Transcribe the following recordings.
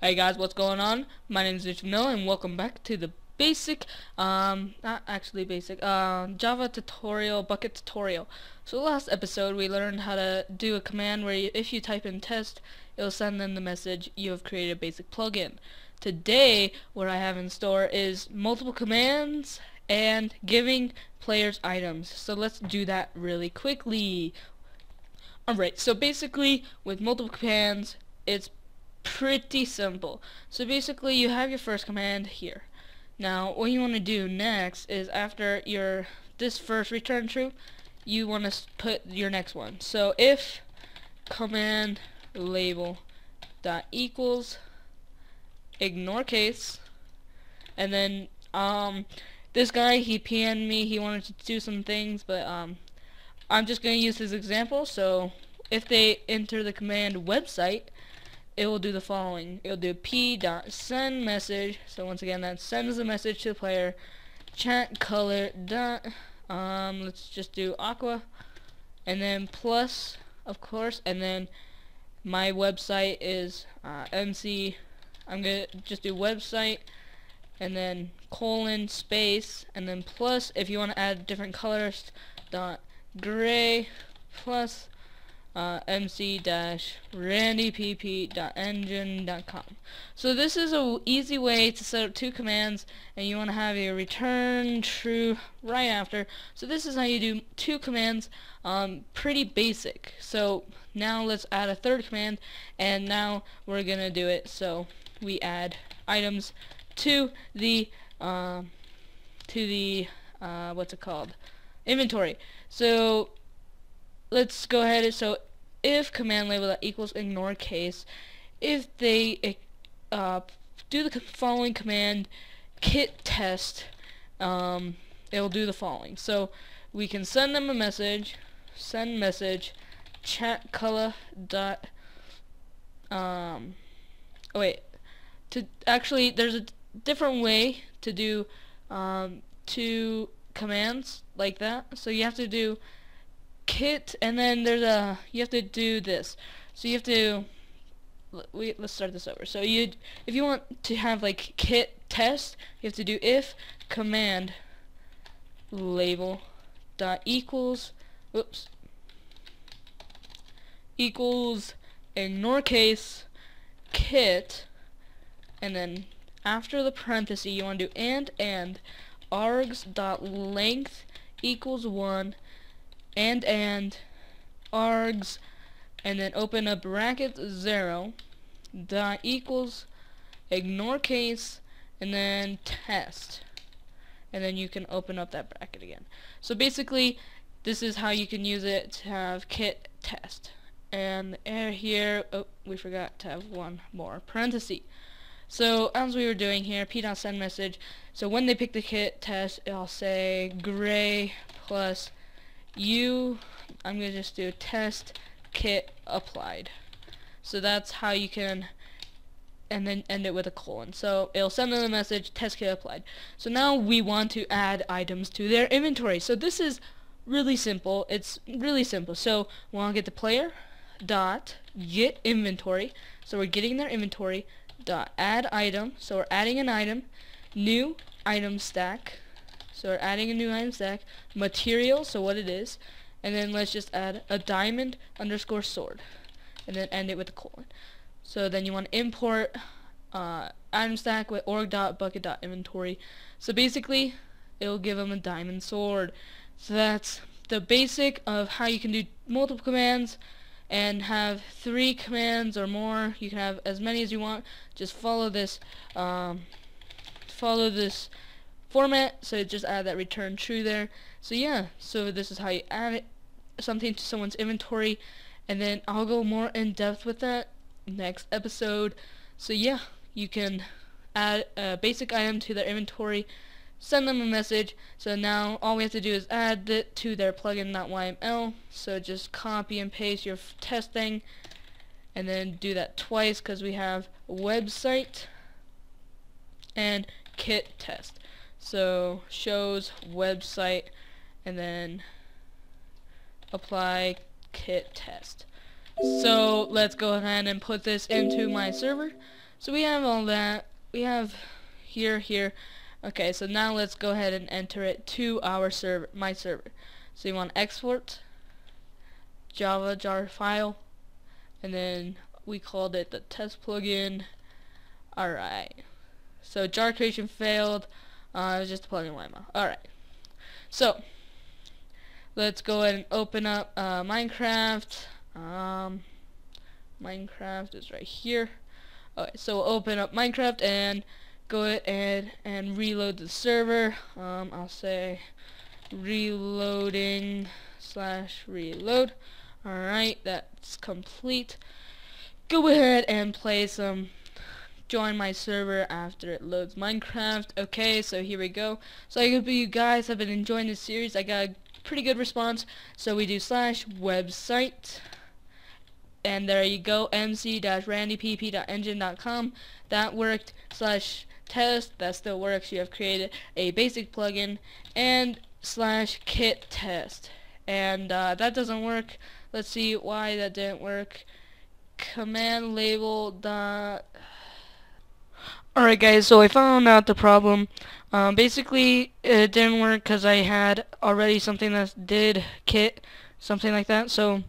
Hey guys, what's going on? My name is Rich Mill and welcome back to the basic, not actually basic, Java tutorial, Bukkit tutorial. So last episode we learned how to do a command where if you type in test, it'll send them the message you have created a basic plugin. Today, what I have in store is multiple commands and giving players items. So let's do that really quickly. Alright, so basically with multiple commands, it's pretty simple. So basically you have your first command here. Now what you want to do next is after your this first return true, you want to put your next one. So if command label dot equals ignore case, and then this guy, he PN'd me, he wanted to do some things, but I'm just going to use his example. So if they enter the command website, it will do the following. It will do p.sendMessage, so once again that sends a message to the player. Chat color dot, let's just do aqua, and then plus, of course, and then my website is mc, I'm going to just do website, and then colon space, and then plus, if you want to add different colors, dot gray, plus mc-randypp.engine.com. So this is an easy way to set up two commands, and you want to have a return true right after. So this is how you do two commands, pretty basic. So now let's add a third command, and now we're gonna do it. So we add items to the what's it called, inventory. So let's go ahead. So if command label equals ignore case, if they do the following command, kit test, it'll do the following. So we can send them a message, send message, chat color dot, actually there's a different way to do two commands like that. So you have to do kit, and then there's a, you have to do this. So you have to, let's start this over. So if you want to have like kit test, you have to do if command label dot equals, whoops, equals ignore case kit, and then after the parenthesis you want to do and args dot length equals 1, and args, and then open up bracket 0 dot equals ignore case, and then test, and then you can open up that bracket again. So basically this is how you can use it to have kit test. And here, oh, we forgot to have one more parenthesis. So as we were doing here, p.sendMessage, so when they pick the kit test, it'll say gray plus you, I'm going to just do test kit applied. So that's how you can, and then end it with a colon. So it'll send them a message, test kit applied. So now we want to add items to their inventory. So this is really simple. It's really simple. So we want to get the player dot get inventory. So we're getting their inventory dot add item. So we're adding an item, new item stack. So we're adding a new item stack, material, so what it is, and then let's just add a diamond underscore sword, and then end it with a colon. So then you want to import item stack with org.bucket.inventory. So basically, it'll give them a diamond sword. So that's the basic of how you can do multiple commands and have three commands or more. You can have as many as you want. Just follow this format, so just add that return true there. So yeah, so this is how you add it, something to someone's inventory, and then I'll go more in depth with that next episode. So yeah, you can add a basic item to their inventory, send them a message. So now all we have to do is add it to their plugin.yml, so just copy and paste your test thing, and then do that twice because we have website and kit test. So shows website, and then apply kit test. So let's go ahead and put this into my server. So we have all that. We have here. Okay, so now let's go ahead and enter it to our server, my server. So you want export Java jar file, and then we called it the test plugin. Alright. So jar creation failed. It was just a plugin.yml. Alright. So let's go ahead and open up Minecraft. Minecraft is right here. Alright, so we'll open up Minecraft and go ahead and reload the server. I'll say reloading/reload. Alright, that's complete. Go ahead and play some join my server after it loads Minecraft. Okay, so here we go. So I hope you guys have been enjoying this series. I got a pretty good response. So we do /website. And there you go, mc-randypp.engine.com. That worked. /test. That still works. You have created a basic plugin. And /kit test. And that doesn't work. Let's see why that didn't work. Command label . Alright guys, so I found out the problem. Basically, it didn't work because I had already something that did kit, something like that. So,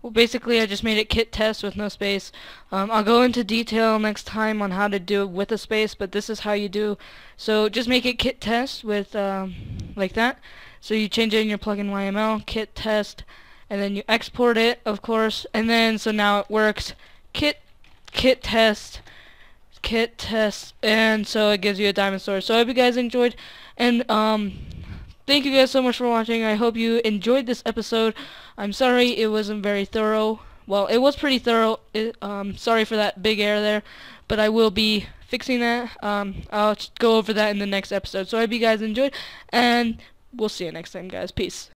well, basically I just made it kit test with no space. I'll go into detail next time on how to do it with a space, but this is how you do. So just make it kit test with like that. So you change it in your plugin.yml, kit test, and then you export it, of course, and then so now it works. Kit test, and so it gives you a diamond sword. So I hope you guys enjoyed, and thank you guys so much for watching. I hope you enjoyed this episode. I'm sorry it wasn't very thorough. Well, it was pretty thorough. Sorry for that big error there, but I will be fixing that. I'll go over that in the next episode. So I hope you guys enjoyed, and we'll see you next time, guys. Peace.